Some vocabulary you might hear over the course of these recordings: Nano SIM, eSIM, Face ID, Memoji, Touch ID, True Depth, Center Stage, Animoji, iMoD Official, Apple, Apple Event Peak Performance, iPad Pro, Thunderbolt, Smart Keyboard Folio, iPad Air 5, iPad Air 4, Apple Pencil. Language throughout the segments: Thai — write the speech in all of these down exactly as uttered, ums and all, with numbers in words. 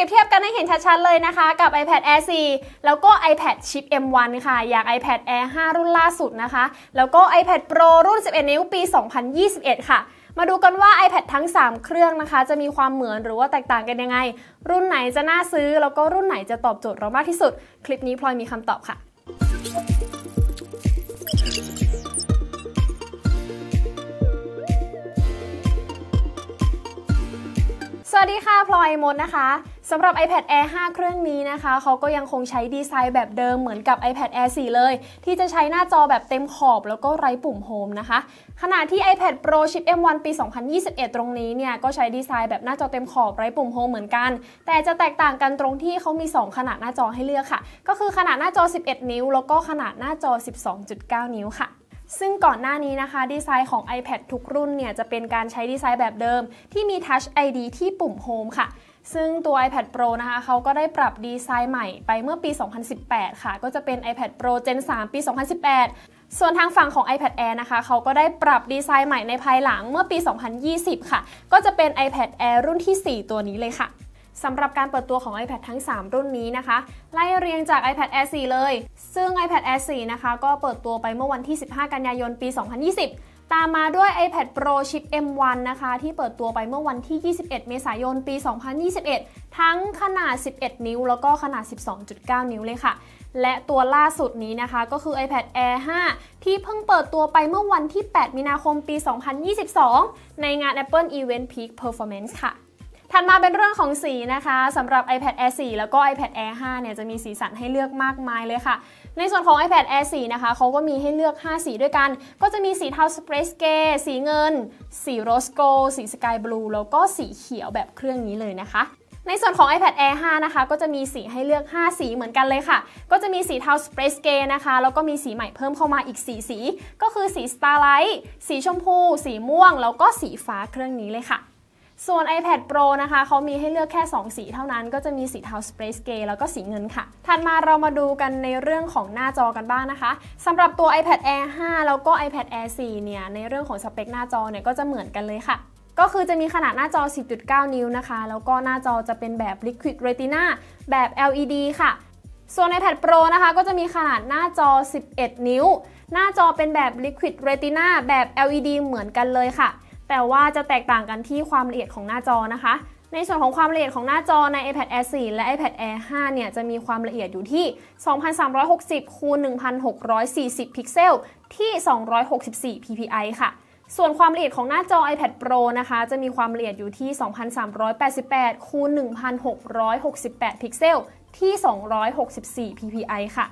รียบเทียบกันให้เห็นชัดๆเลยนะคะกับ iPad Air สี่ แล้วก็ iPad ชิป เอ็ม วัน ค่ะอย่าง iPad Air ห้า รุ่นล่าสุดนะคะแล้วก็ iPad Pro รุ่น สิบเอ็ด นิ้ว ปี สองพันยี่สิบเอ็ด ค่ะมาดูกันว่า iPad ทั้งสามเครื่องนะคะจะมีความเหมือนหรือว่าแตกต่างกันยังไงรุ่นไหนจะน่าซื้อแล้วก็รุ่นไหนจะตอบโจทย์เรามากที่สุดคลิปนี้พลอยมีคำตอบค่ะสวัสดีค่ะพลอยมดนะคะสำหรับ iPad Air ห้า เครื่องนี้นะคะเขาก็ยังคงใช้ดีไซน์แบบเดิมเหมือนกับ iPad Air สี่ เลยที่จะใช้หน้าจอแบบเต็มขอบแล้วก็ไร้ปุ่มโฮมนะคะขณะที่ iPad Pro ชิป เอ็ม วัน ปี สองพันยี่สิบเอ็ด ตรงนี้เนี่ยก็ใช้ดีไซน์แบบหน้าจอเต็มขอบไร้ปุ่มโฮมเหมือนกันแต่จะแตกต่างกันตรงที่เขามีสองขนาดหน้าจอให้เลือกค่ะก็คือขนาดหน้าจอสิบเอ็ดนิ้วแล้วก็ขนาดหน้าจอ สิบสองจุดเก้า นิ้วค่ะซึ่งก่อนหน้านี้นะคะดีไซน์ของ iPad ทุกรุ่นเนี่ยจะเป็นการใช้ดีไซน์แบบเดิมที่มี Touch ไอ ดี ที่ปุ่ม Home ค่ะซึ่งตัว iPad Pro นะคะเขาก็ได้ปรับดีไซน์ใหม่ไปเมื่อปี สองพันสิบแปด ค่ะก็จะเป็น iPad Pro Gen สาม ปี สองพันสิบแปด ส่วนทางฝั่งของ iPad Air นะคะเขาก็ได้ปรับดีไซน์ใหม่ในภายหลังเมื่อปี สองพันยี่สิบ ค่ะก็จะเป็น iPad Air รุ่นที่ สี่ ตัวนี้เลยค่ะสำหรับการเปิดตัวของ iPad ทั้งสามรุ่นนี้นะคะไล่เรียงจาก iPad Air สี่ เลยซึ่ง iPad Air สี่ นะคะก็เปิดตัวไปเมื่อวันที่สิบห้ากันยายนปีสองพันยี่สิบตามมาด้วย iPad Pro ชิป เอ็ม วัน นะคะที่เปิดตัวไปเมื่อวันที่ยี่สิบเอ็ดเมษายนปีสองพันยี่สิบเอ็ดทั้งขนาดสิบเอ็ดนิ้วแล้วก็ขนาด สิบสองจุดเก้า นิ้วเลยค่ะและตัวล่าสุดนี้นะคะก็คือ iPad Air ห้า ที่เพิ่งเปิดตัวไปเมื่อวันที่แปดมีนาคมปีสองพันยี่สิบสองในงาน Apple Event Peak Performance ค่ะถัดมาเป็นเรื่องของสีนะคะสำหรับ iPad Air สี่ แล้วก็ iPad Air ห้า เนี่ยจะมีสีสันให้เลือกมากมายเลยค่ะในส่วนของ iPad Air สี่ นะคะเขาก็มีให้เลือกห้าสีด้วยกันก็จะมีสีเทา Space Gray สีเงินสี Rose Gold สี Sky Blue แล้วก็สีเขียวแบบเครื่องนี้เลยนะคะในส่วนของ iPad Air ห้า นะคะก็จะมีสีให้เลือกห้าสีเหมือนกันเลยค่ะก็จะมีสีเทา Space Gray นะคะแล้วก็มีสีใหม่เพิ่มเข้ามาอีกสี่สีก็คือสี Starlight สีชมพูสีม่วงแล้วก็สีฟ้าเครื่องนี้เลยค่ะส่วน iPad Pro นะคะเขามีให้เลือกแค่สองสีเท่านั้นก็จะมีสีเทา Space Gray แล้วก็สีเงินค่ะถัดมาเรามาดูกันในเรื่องของหน้าจอกันบ้างนะคะสำหรับตัว iPad Air ห้า แล้วก็ iPad Air สี่ เนี่ยในเรื่องของสเปคหน้าจอเนี่ยก็จะเหมือนกันเลยค่ะก็คือจะมีขนาดหน้าจอ สิบจุดเก้า นิ้วนะคะแล้วก็หน้าจอจะเป็นแบบ Liquid Retina แบบ แอล อี ดี ค่ะส่วน iPad Pro นะคะก็จะมีขนาดหน้าจอสิบเอ็ดนิ้วหน้าจอเป็นแบบ Liquid Retina แบบ แอล อี ดี เหมือนกันเลยค่ะแต่ว่าจะแตกต่างกันที่ความละเอียดของหน้าจอนะคะในส่วนของความละเอียดของหน้าจอใน iPad Air สี่ และ iPad Air ห้า เนี่ยจะมีความละเอียดอยู่ที่ สองพันสามร้อยหกสิบคูณหนึ่งพันหกร้อยสี่สิบ พิกเซลที่ สองร้อยหกสิบสี่ ppi ค่ะส่วนความละเอียดของหน้าจอ iPad Pro นะคะจะมีความละเอียดอยู่ที่ สองพันสามร้อยแปดสิบแปดคูณหนึ่งพันหกร้อยหกสิบแปด พิกเซลที่ สองร้อยหกสิบสี่ ppi ค่ะ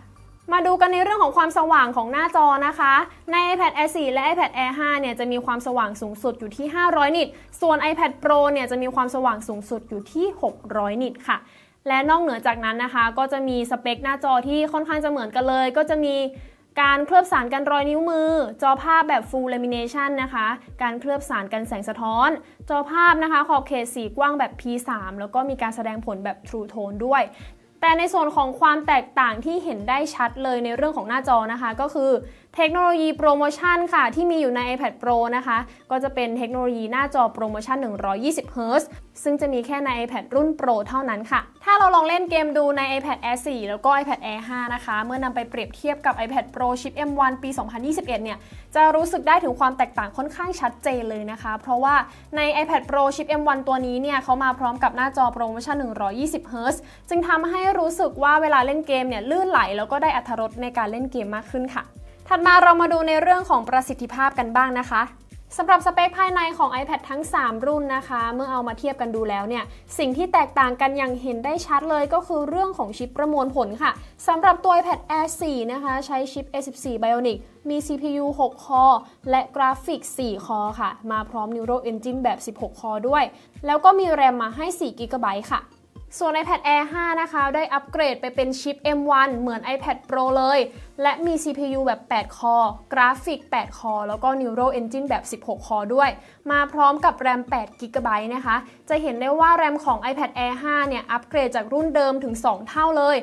มาดูกันในเรื่องของความสว่างของหน้าจอนะคะใน iPad Air สี่ และ iPad Air ห้า เนี่ยจะมีความสว่างสูงสุดอยู่ที่ห้าร้อยนิตส่วน iPad Pro เนี่ยจะมีความสว่างสูงสุดอยู่ที่หกร้อยนิตค่ะและนอกเหนือจากนั้นนะคะก็จะมีสเปคหน้าจอที่ค่อนข้างจะเหมือนกันเลยก็จะมีการเคลือบสารกันรอยนิ้วมือจอภาพแบบ Full Lamination นะคะการเคลือบสารกันแสงสะท้อนจอภาพนะคะขอบเขตสีกว้างแบบ พี สาม แล้วก็มีการแสดงผลแบบ True Tone ด้วยแต่ในส่วนของความแตกต่างที่เห็นได้ชัดเลยในเรื่องของหน้าจอนะคะก็คือเทคโนโลยีโปรโมชั่นค่ะที่มีอยู่ใน iPad Pro นะคะก็จะเป็นเทคโนโลยีหน้าจอโปรโมชั่น หนึ่งร้อยยี่สิบ เฮิรตซ์ ซึ่งจะมีแค่ใน iPad รุ่น Pro เท่านั้นค่ะถ้าเราลองเล่นเกมดูใน iPad Air สี่ แล้วก็ iPad Air ห้า นะคะเมื่อนำไปเปรียบเทียบกับ iPad Pro ชิป เอ็ม วัน ปี สองพันยี่สิบเอ็ด เนี่ยจะรู้สึกได้ถึงความแตกต่างค่อนข้างชัดเจนเลยนะคะเพราะว่าใน iPad Pro ชิป เอ็ม วัน ตัวนี้เนี่ยเขามาพร้อมกับหน้าจอโปรโมชั่น หนึ่งร้อยยี่สิบ เฮิรตซ์ จึงทำให้รู้สึกว่าเวลาเล่นเกมเนี่ยลื่นไหลแล้วก็ได้อรรถรสในการเล่นเกมมากขึ้นค่ะถัดมาเรามาดูในเรื่องของประสิทธิภาพกันบ้างนะคะสำหรับสเปคภายในของ iPad ทั้งสามรุ่นนะคะเมื่อเอามาเทียบกันดูแล้วเนี่ยสิ่งที่แตกต่างกันอย่างเห็นได้ชัดเลยก็คือเรื่องของชิปประมวลผลค่ะสำหรับตัว iPad Air สี่ นะคะใช้ชิป เอ สิบสี่ Bionic มี ซี พี ยู หก คอร์และกราฟิกสี่ คอร์ค่ะมาพร้อม Neural Engine แบบสิบหก คอร์ด้วยแล้วก็มีแรมมาให้ สี่ จี บี ค่ะส่วน iPad Air ห้า นะคะได้อัปเกรดไปเป็นชิป เอ็ม วัน เหมือน iPad Pro เลยและมี ซี พี ยู แบบแปด คอร์กราฟิกแปด คอร์แล้วก็ Neural Engine แบบสิบหก คอร์ด้วยมาพร้อมกับแรมแปด จี บี นะคะจะเห็นได้ว่าแรมของ iPad Air ห้า เนี่ยอัปเกรดจากรุ่นเดิมถึงสองเท่าเลย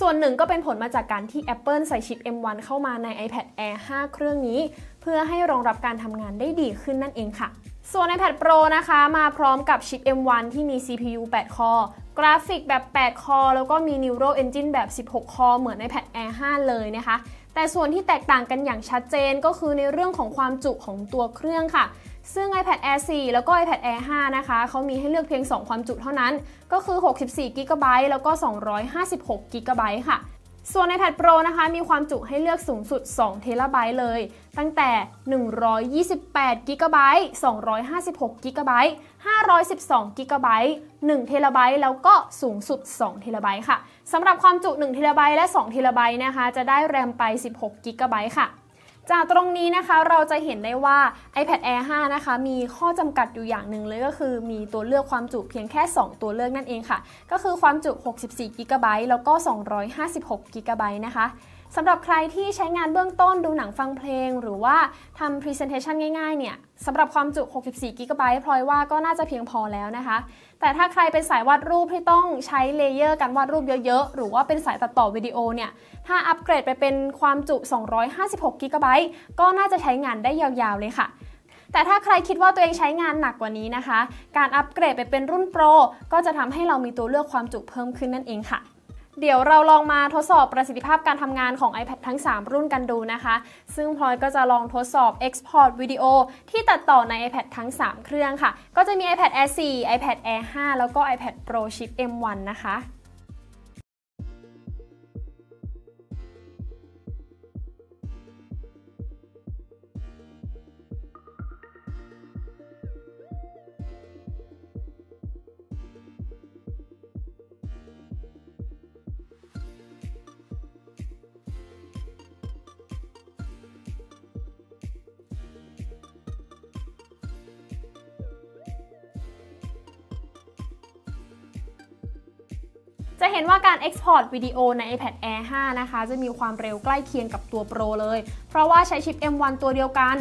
ส่วนหนึ่งก็เป็นผลมาจากการที่ Apple ใส่ชิป เอ็ม วัน เข้ามาใน iPad Air ห้า เครื่องนี้เพื่อให้รองรับการทำงานได้ดีขึ้นนั่นเองค่ะส่วน iPad Pro นะคะมาพร้อมกับชิป เอ็ม วัน ที่มี ซี พี ยู แปด คอร์ กราฟิกแบบแปดคอแล้วก็มี Neural Engine แบบสิบหกคอเหมือนในiPad Air ห้าเลยนะคะแต่ส่วนที่แตกต่างกันอย่างชัดเจนก็คือในเรื่องของความจุของตัวเครื่องค่ะซึ่ง iPad Air สี่ แล้วก็ iPad Air ห้า นะคะเขามีให้เลือกเพียงสองความจุเท่านั้นก็คือ หกสิบสี่กิกะไบต์ แล้วก็ สองร้อยห้าสิบหกกิกะไบต์ ค่ะส่วน iPad Pro นะคะมีความจุให้เลือกสูงสุดสองเทราไบต์เลยตั้งแต่ หนึ่งร้อยยี่สิบแปดกิกะไบต์ สองร้อยห้าสิบหกกิกะไบต์ ห้าร้อยสิบสองกิกะไบต์ หนึ่งเทราไบต์แล้วก็สูงสุดสองเทราไบต์ค่ะสำหรับความจุหนึ่งเทราไบต์และสองเทราไบต์นะคะจะได้แรมไปสิบหกกิกะไบต์ค่ะจากตรงนี้นะคะเราจะเห็นได้ว่า iPad Air ห้า นะคะมีข้อจำกัดอยู่อย่างหนึ่งเลยก็คือมีตัวเลือกความจุเพียงแค่สองตัวเลือกนั่นเองค่ะก็คือความจุ หกสิบสี่กิกะไบต์ แล้วก็ สองร้อยห้าสิบหกกิกะไบต์ นะคะสำหรับใครที่ใช้งานเบื้องต้นดูหนังฟังเพลงหรือว่าทำ Presentation ง่ายๆเนี่ยสำหรับความจุ หกสิบสี่กิกะไบต์ พลอยว่าก็น่าจะเพียงพอแล้วนะคะแต่ถ้าใครเป็นสายวาดรูปที่ต้องใช้เลเยอร์การวาดรูปเยอะๆหรือว่าเป็นสายตัดต่อวิดีโอเนี่ยถ้าอัปเกรดไปเป็นความจุ สองร้อยห้าสิบหกกิกะไบต์ ก็น่าจะใช้งานได้ยาวๆเลยค่ะแต่ถ้าใครคิดว่าตัวเองใช้งานหนักกว่านี้นะคะการอัปเกรดไปเป็นรุ่น Pro ก็จะทำให้เรามีตัวเลือกความจุเพิ่มขึ้นนั่นเองค่ะเดี๋ยวเราลองมาทดสอบประสิทธิภาพการทำงานของ iPad ทั้งสามรุ่นกันดูนะคะซึ่งพลอยก็จะลองทดสอบ Export วิดีโอที่ตัดต่อใน iPad ทั้งสามเครื่องค่ะก็จะมี iPad Air สี่ iPad Air ห้า แล้วก็ iPad Pro ชิป เอ็ม วัน นะคะจะเห็นว่าการ Export วิดีโอใน iPad Air ห้า นะคะจะมีความเร็วใกล้เคียงกับตัว Pro เลยเพราะว่าใช้ชิป เอ็ม วัน ตัวเดียวกัน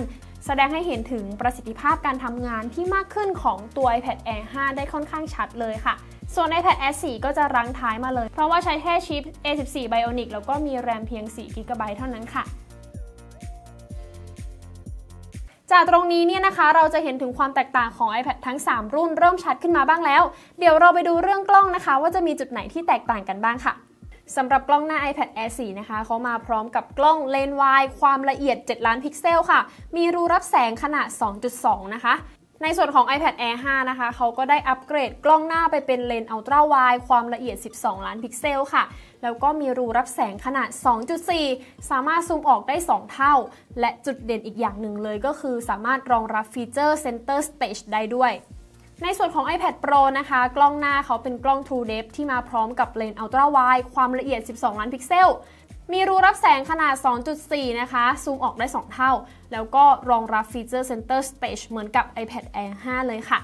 แสดงให้เห็นถึงประสิทธิภาพการทำงานที่มากขึ้นของตัว iPad Air ห้า ได้ค่อนข้างชัดเลยค่ะส่วน iPad Air สี่ ก็จะรั้งท้ายมาเลยเพราะว่าใช้แค่ชิป เอ สิบสี่ Bionic แล้วก็มีแรมเพียง สี่กิกะไบต์ เท่านั้นค่ะจากตรงนี้เนี่ยนะคะเราจะเห็นถึงความแตกต่างของ iPad ทั้งสามรุ่นเริ่มชัดขึ้นมาบ้างแล้วเดี๋ยวเราไปดูเรื่องกล้องนะคะว่าจะมีจุดไหนที่แตกต่างกันบ้างค่ะสำหรับกล้องหน้า iPad Air สี่ นะคะเขามาพร้อมกับกล้องเลนส์วายความละเอียดเจ็ดล้านพิกเซลค่ะมีรูรับแสงขนาด สองจุดสอง นะคะในส่วนของ iPad Air ห้า นะคะเขาก็ได้อัปเกรดกล้องหน้าไปเป็นเลนส์อัลตร้าไวด์ความละเอียดสิบสองล้านพิกเซลค่ะแล้วก็มีรูรับแสงขนาด สองจุดสี่ สามารถซูมออกได้สองเท่าและจุดเด่นอีกอย่างหนึ่งเลยก็คือสามารถรองรับฟีเจอร์ Center Stage ได้ด้วยในส่วนของ iPad Pro นะคะกล้องหน้าเขาเป็นกล้อง True Depth ที่มาพร้อมกับเลนส์อัลตร้าไวด์ความละเอียดสิบสองล้านพิกเซลมีรูรับแสงขนาด สองจุดสี่ นะคะซูมออกได้สองเท่าแล้วก็รองรับฟีเจอร์ Center Stage เหมือนกับ iPad Air ห้า เลยค่ะ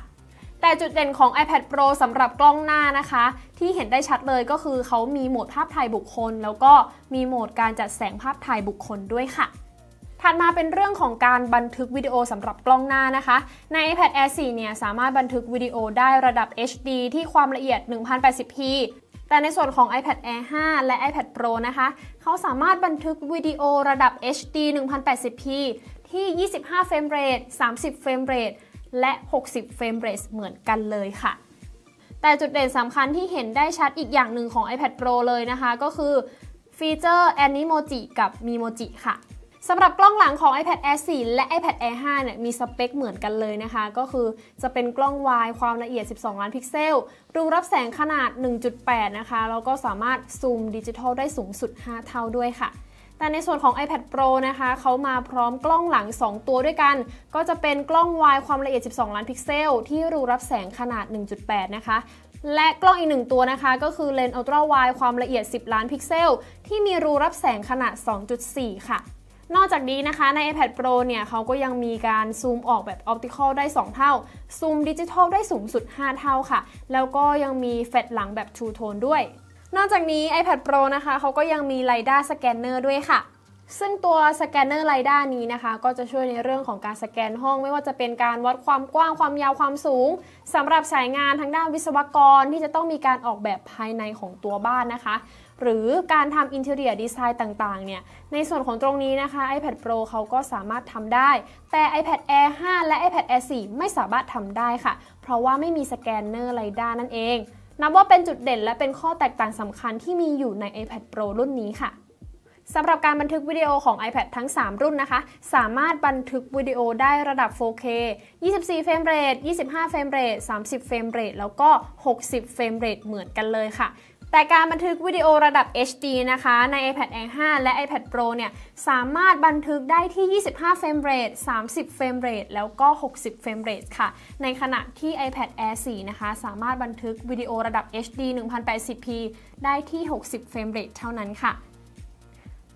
แต่จุดเด่นของ iPad Pro สำหรับกล้องหน้านะคะที่เห็นได้ชัดเลยก็คือเขามีโหมดภาพถ่ายบุคคลแล้วก็มีโหมดการจัดแสงภาพถ่ายบุคคลด้วยค่ะถัดมาเป็นเรื่องของการบันทึกวิดีโอสำหรับกล้องหน้านะคะใน iPad Air สี่ เนี่ยสามารถบันทึกวิดีโอได้ระดับ เอช ดี ที่ความละเอียด หนึ่งพันแปดสิบพี แต่ในส่วนของ iPad Air ห้า และ iPad Pro นะคะเขาสามารถบันทึกวิดีโอระดับ เอช ดี หนึ่งพันแปดสิบพี ที่ ยี่สิบห้าเฟรมเรท สามสิบเฟรมเรท และ หกสิบเฟรมเรท เหมือนกันเลยค่ะแต่จุดเด่นสำคัญที่เห็นได้ชัดอีกอย่างหนึ่งของ iPad Pro เลยนะคะก็คือฟีเจอร์ Animoji กับ Memoji ค่ะสำหรับกล้องหลังของ iPad Air สี่ และ iPad Air ห้า เนี่ยมีสเปคเหมือนกันเลยนะคะก็คือจะเป็นกล้องวายความละเอียดสิบสองล้านพิกเซลรูรับแสงขนาด หนึ่งจุดแปด นะคะแล้วก็สามารถซูมดิจิทัลได้สูงสุดห้าเท่าด้วยค่ะแต่ในส่วนของ iPad Pro นะคะเขามาพร้อมกล้องหลังสองตัวด้วยกันก็จะเป็นกล้องวายความละเอียดสิบสองล้านพิกเซลที่รูรับแสงขนาด หนึ่งจุดแปด นะคะและกล้องอีกหนึ่งตัวนะคะก็คือเลนส์อัลตร้าไวด์ความละเอียดสิบล้านพิกเซลที่มีรูรับแสงขนาด สองจุดสี่ ค่ะนอกจากนี้นะคะใน iPad Pro เนี่ยเขาก็ยังมีการซูมออกแบบ Optical ได้สองเท่าซูม Digital ได้สูงสุดห้าเท่าค่ะแล้วก็ยังมีแฟลชหลังแบบ True Tone ด้วยนอกจากนี้ iPad Pro นะคะเขาก็ยังมี ไลดาร์ Scanner ด้วยค่ะซึ่งตัว Scanner ไลดาร์ นี้นะคะก็จะช่วยในเรื่องของการสแกนห้องไม่ว่าจะเป็นการวัดความกว้างความยาวความสูงสำหรับสายงานทางด้านวิศวกรที่จะต้องมีการออกแบบภายในของตัวบ้านนะคะหรือการทำ Interior Design ต่างๆเนี่ยในส่วนของตรงนี้นะคะ iPad Pro เขาก็สามารถทำได้แต่ iPad Air ห้า และ iPad Air สี่ ไม่สามารถทำได้ค่ะเพราะว่าไม่มี Scanner ไลดาร์ นั่นเอง นับว่าเป็นจุดเด่นและเป็นข้อแตกต่างสำคัญที่มีอยู่ใน iPad Pro รุ่นนี้ค่ะสำหรับการบันทึกวิดีโอของ iPad ทั้งสามรุ่นนะคะสามารถบันทึกวิดีโอได้ระดับ โฟร์เค ยี่สิบสี่ เฟรมเรท ยี่สิบห้า เฟรมเรท สามสิบ เฟรมเรทแล้วก็หกสิบ เฟรมเรทเหมือนกันเลยค่ะแต่การบันทึกวิดีโอระดับ เอช ดี นะคะใน iPad Air ห้า และ iPad Pro เนี่ยสามารถบันทึกได้ที่ ยี่สิบห้า เฟรมเรท สามสิบ เฟรมเรทแล้วก็หกสิบ เฟรมเรทค่ะในขณะที่ iPad Air สี่ นะคะสามารถบันทึกวิดีโอระดับ เอช ดี หนึ่งพันแปดสิบ p ได้ที่หกสิบ เฟรมเรทเท่านั้นค่ะ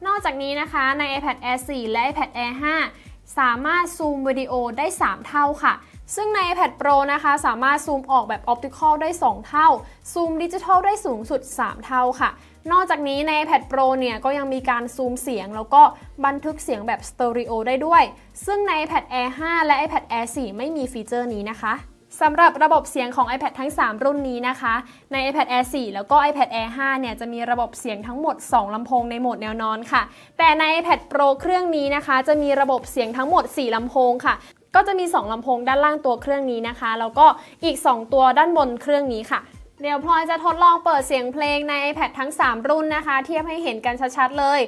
นอกจากนี้นะคะใน iPad Air สี่ และ iPad Air ห้า สามารถซูมวิดีโอได้สามเท่าค่ะซึ่งใน iPad Pro นะคะสามารถซูมออกแบบ Optical ได้สองเท่าซูม Digital ได้สูงสุดสามเท่าค่ะนอกจากนี้ใน iPad Pro เนี่ยก็ยังมีการซูมเสียงแล้วก็บันทึกเสียงแบบ Stereo ได้ด้วยซึ่งใน iPad Air ห้า และ iPad Air สี่ ไม่มีฟีเจอร์นี้นะคะสำหรับระบบเสียงของ iPad ทั้งสามรุ่นนี้นะคะใน iPad Air สี่ แล้วก็ iPad Air ห้า เนี่ยจะมีระบบเสียงทั้งหมดสองลำโพงในโหมดแนวนอนค่ะแต่ใน iPad Pro เครื่องนี้นะคะจะมีระบบเสียงทั้งหมดสี่ลำโพงค่ะก็จะมีสองลำโพงด้านล่างตัวเครื่องนี้นะคะแล้วก็อีกสองตัวด้านบนเครื่องนี้ค่ะเดี๋ยวพลอยจะทดลองเปิดเสียงเพลงใน iPad ทั้งสามรุ่นนะคะเทียบให้เห็นกันชัดๆเลย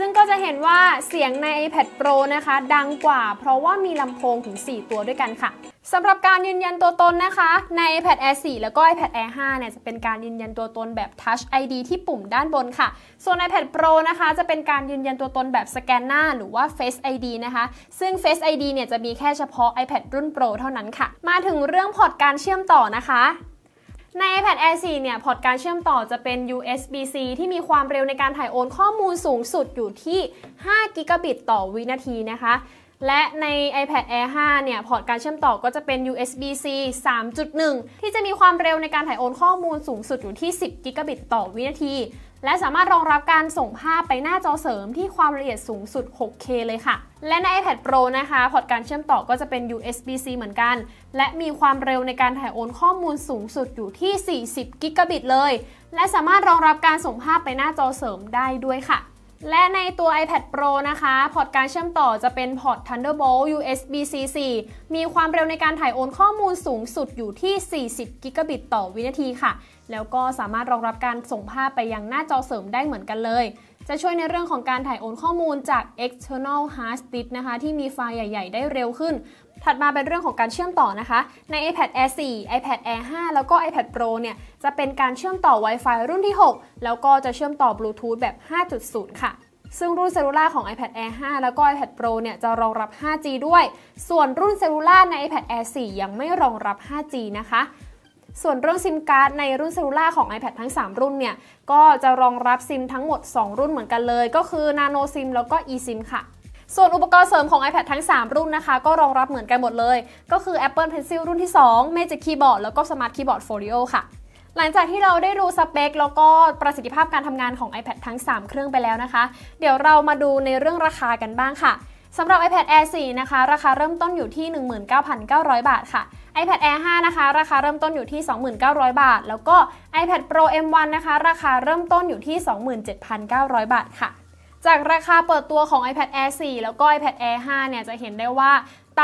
ซึ่งก็จะเห็นว่าเสียงใน iPad Pro นะคะดังกว่าเพราะว่ามีลำโพงถึงสี่ตัวด้วยกันค่ะสำหรับการยืนยันตัวตนนะคะใน iPad Air สี่ แล้วก็ iPad Air ห้า เนี่ยจะเป็นการยืนยันตัวตนแบบ Touch ไอ ดี ที่ปุ่มด้านบนค่ะส่วน iPad Pro นะคะจะเป็นการยืนยันตัวตนแบบสแกนหน้าหรือว่า Face ไอ ดี นะคะซึ่ง Face ไอ ดี เนี่ยจะมีแค่เฉพาะ iPad รุ่น Pro เท่านั้นค่ะมาถึงเรื่องพอร์ตการเชื่อมต่อนะคะใน iPad Air สี่ เนี่ยพอร์ตการเชื่อมต่อจะเป็น ยู เอส บี ซี ที่มีความเร็วในการถ่ายโอนข้อมูลสูงสุดอยู่ที่ห้ากิกะบิตต่อวินาทีนะคะและใน iPad Air ห้า เนี่ยพอร์ตการเชื่อมต่อก็จะเป็น ยู เอส บี ซี สามจุดหนึ่ง ที่จะมีความเร็วในการถ่ายโอนข้อมูลสูงสุดอยู่ที่สิบกิกะบิตต่อวินาทีและสามารถรองรับการส่งภาพไปหน้าจอเสริมที่ความละเอียดสูงสุด หกเค เลยค่ะและใน iPad Pro นะคะพอร์ตการเชื่อมต่อก็จะเป็น ยู เอส บี ซี เหมือนกันและมีความเร็วในการถ่ายโอนข้อมูลสูงสุดอยู่ที่สี่สิบกิกะบิตเลยและสามารถรองรับการส่งภาพไปหน้าจอเสริมได้ด้วยค่ะและในตัว iPad Pro นะคะพอร์ตการเชื่อมต่อจะเป็นพอร์ต Thunderbolt ยู เอส บี ซี สี่มีความเร็วในการถ่ายโอนข้อมูลสูงสุดอยู่ที่สี่สิบกิกะบิตต่อวินาทีค่ะแล้วก็สามารถรองรับการส่งภาพไปยังหน้าจอเสริมได้เหมือนกันเลยจะช่วยในเรื่องของการถ่ายโอนข้อมูลจาก external hard disk นะคะที่มีไฟล์ใหญ่ๆได้เร็วขึ้นถัดมาเป็นเรื่องของการเชื่อมต่อนะคะใน iPad Air สี่ iPad Air ห้า แล้วก็ iPad Pro เนี่ยจะเป็นการเชื่อมต่อ Wi-Fi รุ่นที่หกแล้วก็จะเชื่อมต่อ Bluetooth แบบ ห้าจุดศูนย์ ค่ะซึ่งรุ่นเซลลูล่าของ iPad Air ห้า แล้วก็ iPad Pro เนี่ยจะรองรับ ห้าจี ด้วยส่วนรุ่นเซลลูล่าใน iPad Air สี่ ยังไม่รองรับ ห้าจี นะคะส่วนเรื่องซิมการ์ดในรุ่นเซลลูล่าของ iPad ทั้งสามรุ่นเนี่ยก็จะรองรับซิมทั้งหมดสองรุ่นเหมือนกันเลยก็คือ Nano SIM แล้วก็ eSIM ค่ะส่วนอุปกรณ์เสริมของ iPad ทั้งสามรุ่นนะคะก็รองรับเหมือนกันหมดเลยก็คือ Apple Pencil รุ่นที่สอง Magic Keyboard แล้วก็ Smart Keyboard Folio ค่ะหลังจากที่เราได้รู้สเปคแล้วก็ประสิทธิภาพการทำงานของ iPad ทั้งสามเครื่องไปแล้วนะคะเดี๋ยวเรามาดูในเรื่องราคากันบ้างค่ะสำหรับ iPad Air สี่ นะคะราคาเริ่มต้นอยู่ที่ หนึ่งหมื่นเก้าพันเก้าร้อย บาทค่ะ iPad Air ห้า นะคะราคาเริ่มต้นอยู่ที่ สองหมื่นเก้าร้อย บาทแล้วก็ iPad Pro เอ็ม วัน นะคะราคาเริ่มต้นอยู่ที่ สองหมื่นเจ็ดพันเก้าร้อย บาทค่ะจากราคาเปิดตัวของ iPad Air สี่ แล้วก็ iPad Air ห้า เนี่ยจะเห็นได้ว่า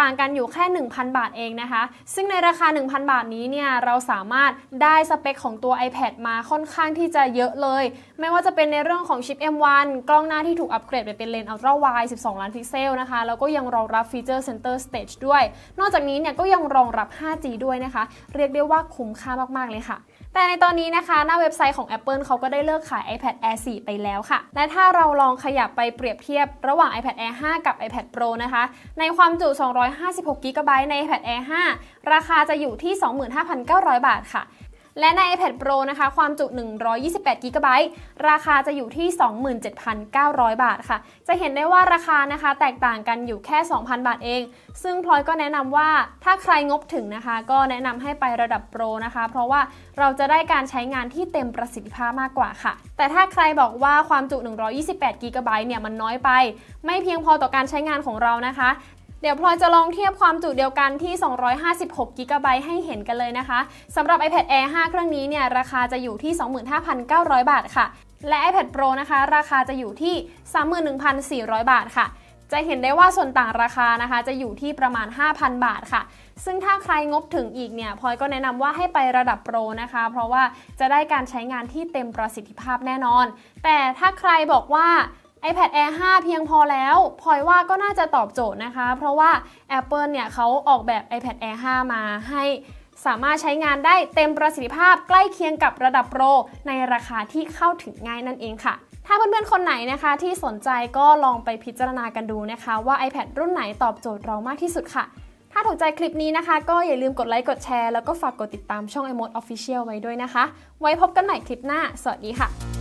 ต่างกันอยู่แค่ หนึ่งพัน บาทเองนะคะซึ่งในราคา หนึ่งพัน บาทนี้เนี่ยเราสามารถได้สเปคของตัว iPad มาค่อนข้างที่จะเยอะเลยไม่ว่าจะเป็นในเรื่องของชิป เอ็ม วัน กล้องหน้าที่ถูกอัปเกรดไปเป็นเลนส์ Ultra Wide สิบสอง ล้านพิกเซลนะคะแล้วก็ยังรองรับฟีเจอร์ Center Stage ด้วยนอกจากนี้เนี่ยก็ยังรองรับ ห้าจี ด้วยนะคะเรียกได้ว่าคุ้มค่ามากๆเลยค่ะแต่ในตอนนี้นะคะหน้าเว็บไซต์ของ Apple เขาก็ได้เลิกขาย iPad Air สี่ ไปแล้วค่ะและถ้าเราลองขยับไปเปรียบเทียบระหว่าง iPad Air ห้า กับ iPad Pro นะคะในความจุ สองร้อยห้าสิบหก จี บี ใน iPad Air ห้า ราคาจะอยู่ที่ สองหมื่นห้าพันเก้าร้อย บาทค่ะและใน iPad Pro นะคะความจุ หนึ่งร้อยยี่สิบแปด จี บี ราคาจะอยู่ที่ สองหมื่นเจ็ดพันเก้าร้อย บาทค่ะจะเห็นได้ว่าราคานะคะแตกต่างกันอยู่แค่ สองพัน บาทเองซึ่งพลอยก็แนะนำว่าถ้าใครงบถึงนะคะก็แนะนำให้ไประดับ Pro นะคะเพราะว่าเราจะได้การใช้งานที่เต็มประสิทธิภาพมากกว่าค่ะแต่ถ้าใครบอกว่าความจุ หนึ่งร้อยยี่สิบแปด จี บี เนี่ยมันน้อยไปไม่เพียงพอต่อการใช้งานของเรานะคะ เดี๋ยวพลอยจะลองเทียบความจุเดียวกันที่ สองร้อยห้าสิบหกกิกะไบต์ ให้เห็นกันเลยนะคะสำหรับ iPad Air ห้า เครื่องนี้เนี่ยราคาจะอยู่ที่ สองหมื่นห้าพันเก้าร้อยบาทค่ะและ iPad Pro นะคะราคาจะอยู่ที่ สามหมื่นหนึ่งพันสี่ร้อยบาทค่ะจะเห็นได้ว่าส่วนต่างราคานะคะจะอยู่ที่ประมาณ ห้าพันบาทค่ะซึ่งถ้าใครงบถึงอีกเนี่ยพลอยก็แนะนำว่าให้ไประดับโปรนะคะเพราะว่าจะได้การใช้งานที่เต็มประสิทธิภาพแน่นอนแต่ถ้าใครบอกว่า iPad Air ห้า เพียงพอแล้วพลอยว่าก็น่าจะตอบโจทย์นะคะเพราะว่า Apple เนี่ยเขาออกแบบ iPad Air ห้า มาให้สามารถใช้งานได้เต็มประสิทธิภาพใกล้เคียงกับระดับโปรในราคาที่เข้าถึงง่ายนั่นเองค่ะถ้าเพื่อนๆคนไหนนะคะที่สนใจก็ลองไปพิจารณากันดูนะคะว่า iPad รุ่นไหนตอบโจทย์เรามากที่สุดค่ะถ้าถูกใจคลิปนี้นะคะก็อย่าลืมกดไลค์กดแชร์แล้วก็ฝากกดติดตามช่อง iMoD Official ไว้ด้วยนะคะไว้พบกันใหม่คลิปหน้าสวัสดีค่ะ